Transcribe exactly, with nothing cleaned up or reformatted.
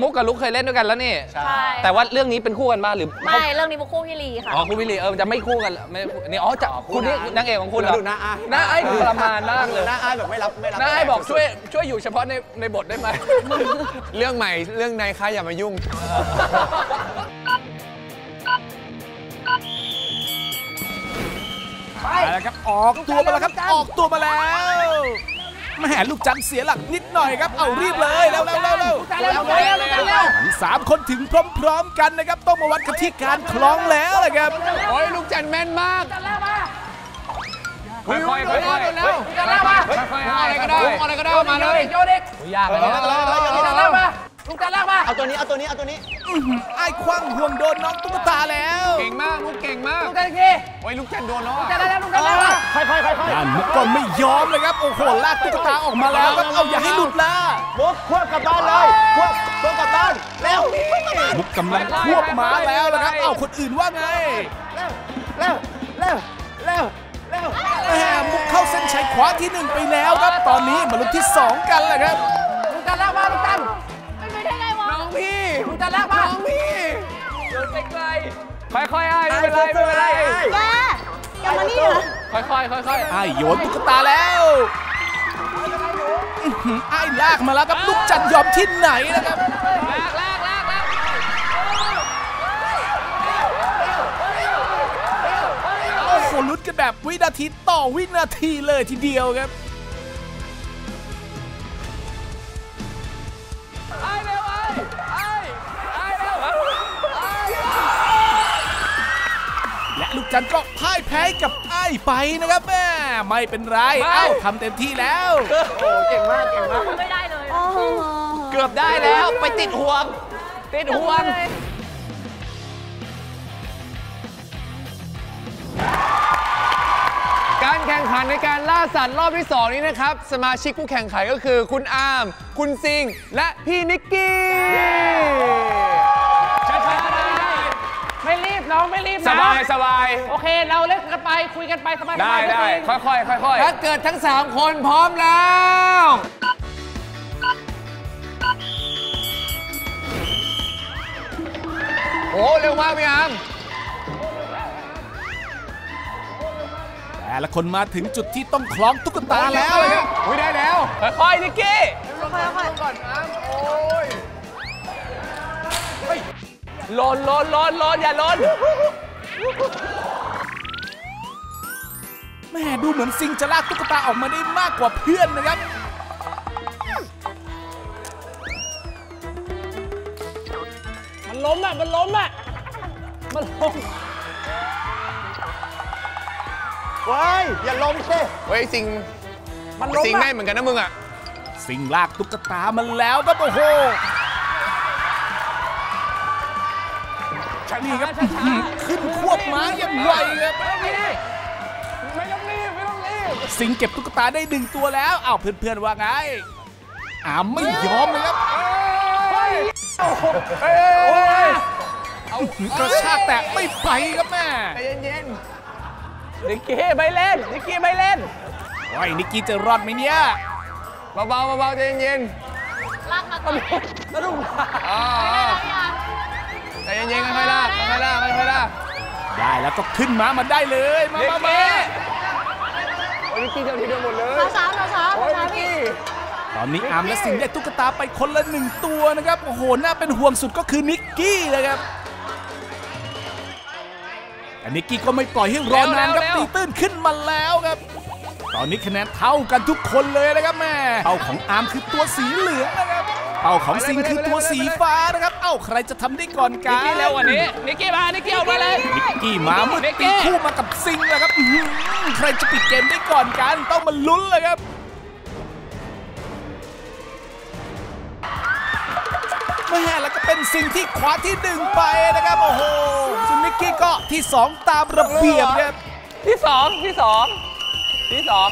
มุกกับลุกเคยเล่นด้วยกันแล้วนี่ใช่แต่ว่าเรื่องนี้เป็นคู่กันบ้างหรือไม่เรื่องนี้เป็นคู่พี่ลีค่ะอ๋อคู่พี่ลีเออจะไม่คู่กันนี่อ๋อจะคุณนี่นางเอกของคุณเหรอน้าอ้ายน้าอ้ายประมาณมากเลยน้าอ้ายแบบไม่รับไม่รับน้าอ้ายบอกช่วยช่วยอยู่เฉพาะในในบทได้ไหมเรื่องใหม่เรื่องในค่ะอย่ามายุ่งไปแล้วครับออกตัวมาแล้วครับออกตัวมาแล้วแม่ลูกจันเสียหลักนิดหน่อยครับเอารีบเลยแล้วแล้วแล้วแล้วแล้วสามคนถึงพร้อมๆกันนะครับต้องมาวัดกันที่การคล้องแล้วเลยครับโอ้ยลูกจันแม่นมากค่อยๆค่อยๆค่อยๆค่อยๆอะไรก็ได้อะไรก็ได้มาเลยโยดิกยากเลยลูกจันลากมาเอาตัวนี้เอาตัวนี้เอาตัวนี้ไอ้คว้างห่วงโดนน้องตุ๊กตาแล้วเก่งมากลูกเก่งมากลูกจันทีโอ้ยลูกจันโดนน้องลูกจันแล้วลูกจันแล้วค่อยๆค่อยๆด้านมุกก็ไม่ยอมเลยครับโอ้โหลากตุ๊กตาออกมาแล้วครับเอาอย่าให้หลุดล่ะมุกควบกลับบ้านเลยควบควบกลับบ้านเร็วมุกกำลังควบมาแล้วนะครับเอาคนอื่นว่าไงเร็วเร็วเร็วเร็วเร็วแหมมุกเข้าเส้นชัยขวาที่หนึ่งไปแล้วครับตอนนี้มาลุ้นที่สองกันเลยครับลูกจันแล้วมาลูกจันลูกจันลากมาน้องพี่โยนไปไกลค่อยๆไอ้ไม่เป็นไรไม่เป็นไรแกอย่ามานี่เหรอค่อยๆค่อยๆไอ้โยนตุ๊กตาแล้วไอ้ลากมาแล้วครับลูกจันยอมที่ไหนนะครับลากลากลากลากโอ้โหลุ้นกันแบบวินาทีต่อวินาทีเลยทีเดียวครับลูกจันก็พ่ายแพ้กับไอ้ไปนะครับแม่ไม่เป็นไรเอ้าทำเต็มที่แล้วโอ้เก่งมากเก่งมากไม่ได้เลยเกือบได้แล้วไปติดห่วงติดห่วงการแข่งขันในการล่าสัตว์รอบที่สองนี้นะครับสมาชิกผู้แข่งขันก็คือคุณอาร์มคุณซิงและพี่นิกกี้ไม่รีบน้องไม่รีบนะสบายสบายโอเคเราเล่นกันไปคุยกันไปสบายได้ได้ค่อยค่อยค่อยค่อยถ้าเกิดทั้งสามคนพร้อมแล้วโอ้เร็วมากพี่อามแต่ละคนมาถึงจุดที่ต้องคล้องตุ๊กตาแล้วนะครับอุ้ยได้แล้วค่อยนิกกี้ค่อยค่อยก่อนอามโอ้ยลนลนลนลนอย่าลนแม่ดูเหมือนซิงจะลากตุ๊กตาออกมาได้มากกว่าเพื่อนนะครับมันล้มอ่ะมันล้มอ่ะมันล้มเว้ยอย่าล้มสิเว้ยซิงมันล้มซิงได้เหมือนกันนะมึงอ่ะซิงลากตุ๊กตามันแล้วก็โอ้โหนี่ครับขึ้นควบม้าอย่างไวครับไม่ได้ไม่ต้องรีบไม่ต้องรีบสิงเก็บตุ๊กตาได้ดึงตัวแล้วอ้าวเพื่อนๆว่าไงอ้าวไม่ยอมเลยครับเอากระชากแตกไม่ไปครับแม่ใจเย็นๆนิกกี้ไม่เล่นนิกกี้ไม่เล่นไอ้นิกกี้จะรอดไหมเนี่ยเบาๆเบาๆใจเย็นๆลากมาก่อนแล้วดูใจเย็นๆค่อยๆลากค่อยๆลากค่อยๆลากได้แล้วก็ขึ้นม้ามันได้เลยมามามาโอ้ยนิกกี้เจ้าทีเดียวหมดเลยสาวๆสาวๆโอ้ยนิกกี้ตอนนี้อาร์มและสิงได้ตุ๊กตาไปคนละหนึ่งตัวนะครับโอ้โหน่าเป็นห่วงสุดก็คือนิกกี้เลยครับแต่นิกกี้ก็ไม่ปล่อยให้รอนานครับตีตื้นขึ้นมาแล้วครับตอนนี้คะแนนเท่ากันทุกคนเลยนะครับแม่เป้าของอาร์มคือตัวสีเหลืองนะครับเป้าของซิงคือตัวสีฟ้านะครับเอ้าใครจะทำได้ก่อนกันนิกกี้แล้ววันนี้นิกกี้มานิกกี้ออกมาเลยนิกกี้มาเมื่อตีคู่มากับซิงแล้วครับใครจะปิดเกมได้ก่อนกันต้องมาลุ้นเลยครับแม่แล้วก็เป็นซิงที่คว้าที่หนึ่งไปนะครับโอ้โหส่วนนิกกี้ก็ที่สองตามระเบียบครับที่สองที่สองที่สอง